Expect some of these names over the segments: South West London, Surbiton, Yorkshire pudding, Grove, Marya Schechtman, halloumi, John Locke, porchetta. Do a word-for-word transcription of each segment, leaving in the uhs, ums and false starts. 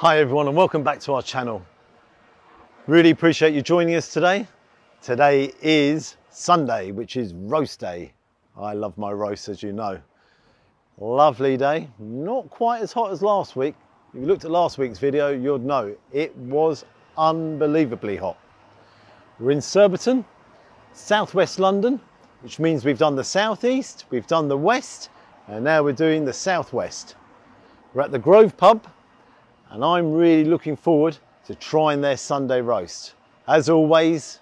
Hi everyone and welcome back to our channel. Really appreciate you joining us today. Today is Sunday, which is roast day. I love my roast, as you know. Lovely day, not quite as hot as last week. If you looked at last week's video, you'll know it was unbelievably hot. We're in Surbiton, southwest London, which means we've done the southeast, we've done the west, and now we're doing the southwest. We're at the Grove pub, and I'm really looking forward to trying their Sunday roast. As always,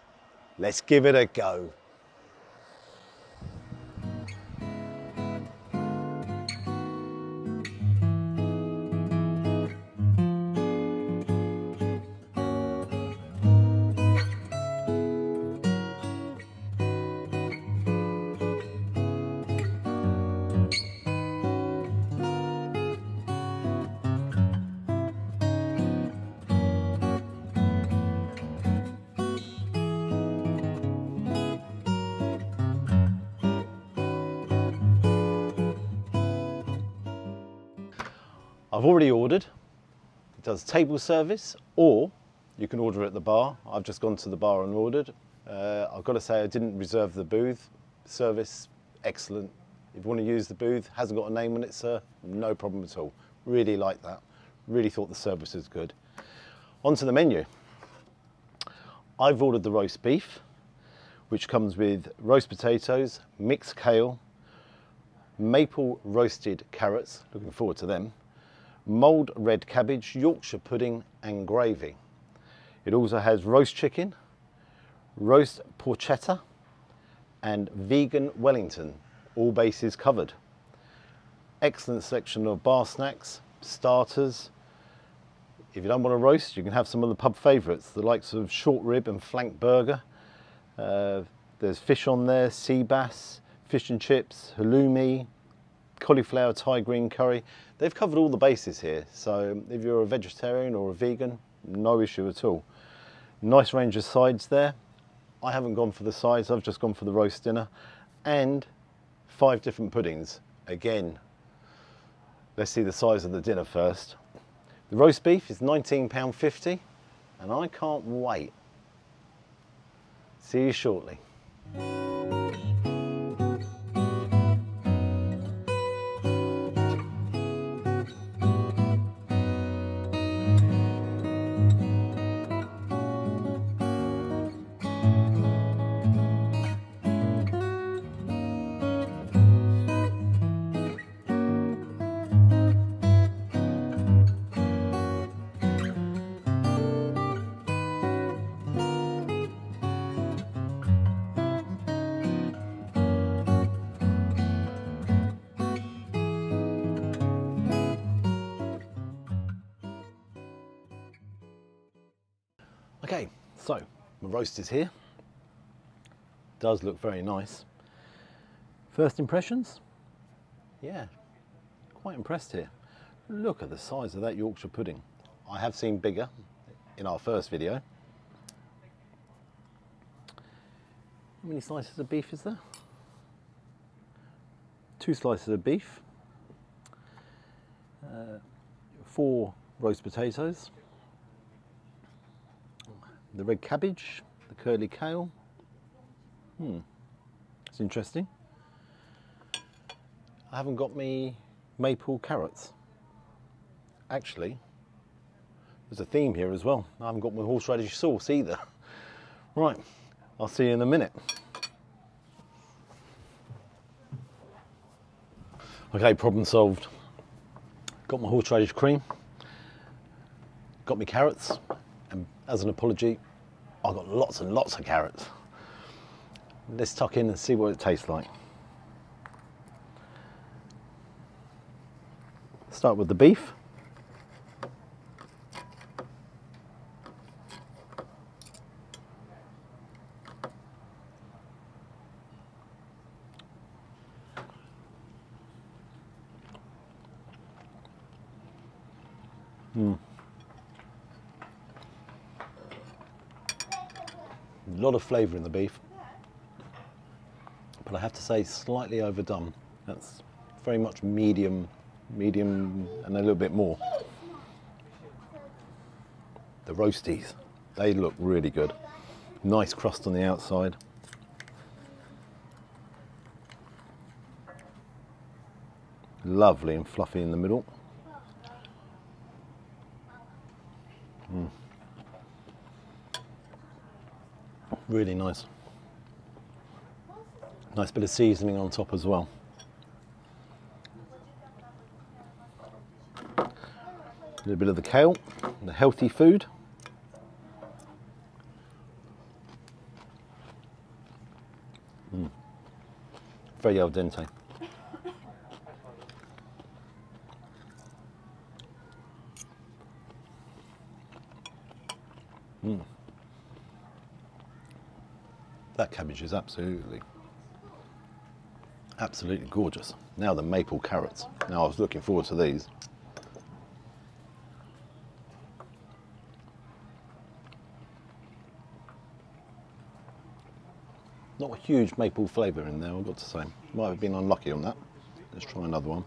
let's give it a go. I've already ordered. It does table service, or you can order at the bar. I've just gone to the bar and ordered. Uh, I've got to say I didn't reserve the booth. Service, excellent. If you want to use the booth, hasn't got a name on it, sir, no problem at all. Really like that. Really thought the service was good. Onto the menu. I've ordered the roast beef, which comes with roast potatoes, mixed kale, maple roasted carrots, looking forward to them, mulled red cabbage, Yorkshire pudding and gravy. It also has roast chicken, roast porchetta and vegan Wellington, all bases covered. Excellent selection of bar snacks, starters. If you don't want to roast, you can have some of the pub favourites, the likes of short rib and flank burger. Uh, there's fish on there, sea bass, fish and chips, halloumi, cauliflower Thai green curry. They've covered all the bases here, so if you're a vegetarian or a vegan, no issue at all. Nice range of sides there. I haven't gone for the sides, I've just gone for the roast dinner. And five different puddings, again. Let's see the size of the dinner first. The roast beef is nineteen pounds fifty, and I can't wait. See you shortly. Okay, so my roast is here. Does look very nice. First impressions? Yeah, quite impressed here. Look at the size of that Yorkshire pudding. I have seen bigger in our first video. How many slices of beef is there? Two slices of beef, uh, four roast potatoes, the red cabbage, the curly kale. Hmm, it's interesting. I haven't got me maple carrots. Actually, there's a theme here as well. I haven't got my horseradish sauce either. Right, I'll see you in a minute. Okay, problem solved. Got my horseradish cream, got me carrots, and as an apology, I've got lots and lots of carrots. Let's tuck in and see what it tastes like. Start with the beef. Mm. A lot of flavour in the beef, but I have to say slightly overdone. That's very much medium, medium and a little bit more. the roasties. They look really good. Nice crust on the outside. Lovely and fluffy in the middle. Mm. Really nice. Nice bit of seasoning on top as well. A little bit of the kale, the healthy food. Mm. Very al dente. Mm. That cabbage is absolutely, absolutely gorgeous. Now the maple carrots. Now I was looking forward to these. Not a huge maple flavour in there, I've got to say. Might have been unlucky on that. Let's try another one.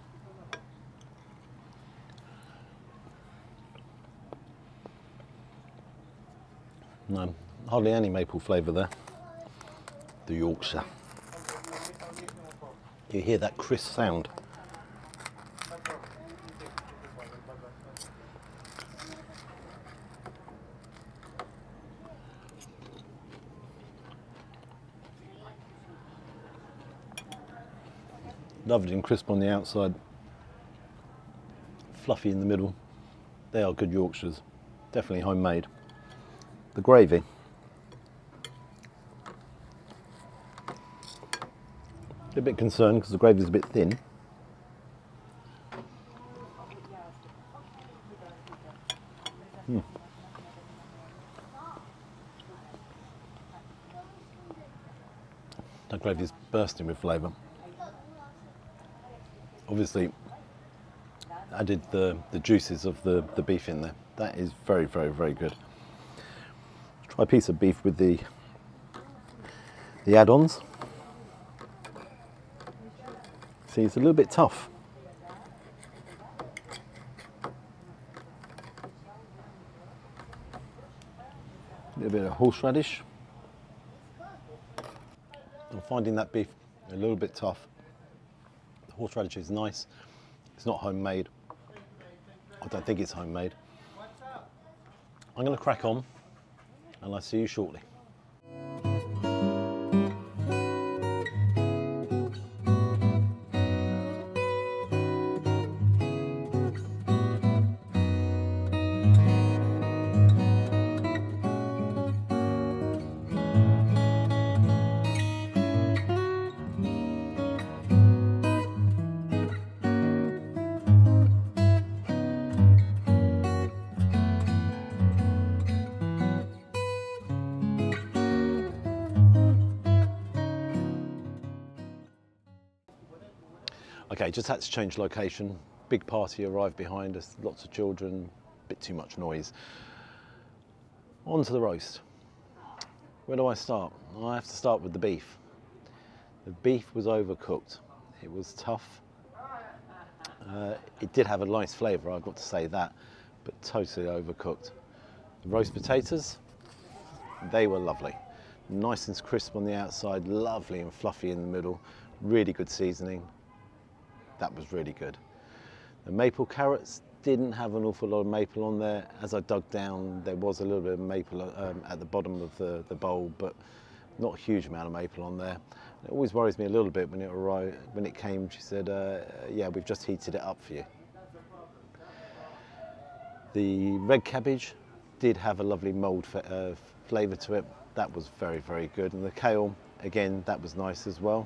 No, hardly any maple flavour there. The Yorkshire. You hear that crisp sound. Lovely and crisp on the outside, fluffy in the middle. They are good Yorkshires, definitely homemade. The gravy. A bit concerned because the gravy is a bit thin. Mm. That gravy is bursting with flavour. Obviously, added the the juices of the the beef in there. That is very, very, very good. Try a piece of beef with the the add-ons. See, it's a little bit tough. A little bit of horseradish. I'm finding that beef a little bit tough. The horseradish is nice. It's not homemade. I don't think it's homemade. I'm going to crack on, and I'll see you shortly. Okay, just had to change location. Big party arrived behind us, lots of children, a bit too much noise. On to the roast. Where do I start? I have to start with the beef. The beef was overcooked. It was tough. Uh, it did have a nice flavour, I've got to say that, but totally overcooked. The roast potatoes, they were lovely. Nice and crisp on the outside, lovely and fluffy in the middle. Really good seasoning. That was really good. The maple carrots didn't have an awful lot of maple on there. As I dug down, there was a little bit of maple um, at the bottom of the, the bowl, but not a huge amount of maple on there. It always worries me a little bit when it arrived, when it came, she said, uh, yeah, we've just heated it up for you. The red cabbage did have a lovely mould uh, flavour to it. That was very, very good. And the kale, again, that was nice as well.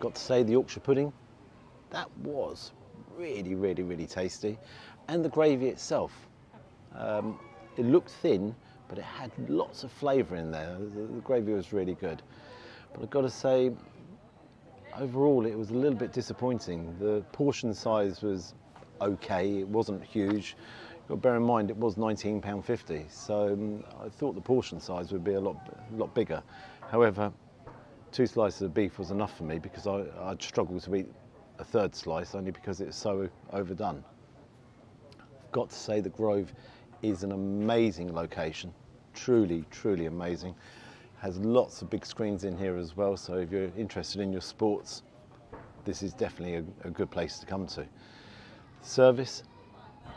Got to say, the Yorkshire pudding, that was really, really, really tasty. And the gravy itself, um, it looked thin, but it had lots of flavour in there. The, the gravy was really good. But I've got to say, overall, it was a little bit disappointing. The portion size was okay, it wasn't huge. You've got to bear in mind, it was nineteen pounds fifty, so um, I thought the portion size would be a lot, lot bigger. However, two slices of beef was enough for me because I, I'd struggle to eat a third slice only because it's so overdone. I've got to say the Grove is an amazing location, truly, truly amazing. Has lots of big screens in here as well, so if you're interested in your sports, this is definitely a, a good place to come to. Service,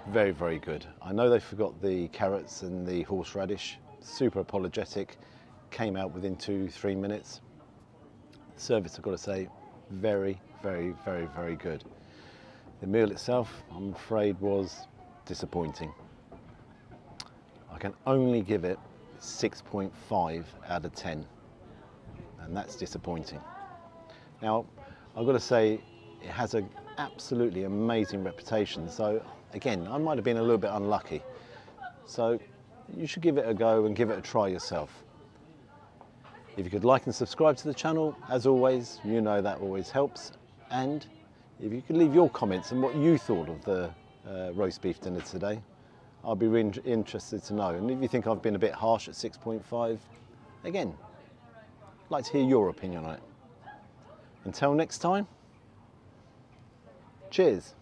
very, very good. I know they forgot the carrots and the horseradish, super apologetic, came out within two, three minutes. Service, I've got to say, very, very, very, very good. The meal itself, I'm afraid, was disappointing. I can only give it six point five out of ten, and that's disappointing. Now, I've got to say, it has an absolutely amazing reputation, so again, I might have been a little bit unlucky. So you should give it a go and give it a try yourself. If you could like and subscribe to the channel, as always, you know that always helps. And if you could leave your comments on what you thought of the uh, roast beef dinner today, I'll be really interested to know. And if you think I've been a bit harsh at six point five, again, I'd like to hear your opinion on it. Until next time, cheers.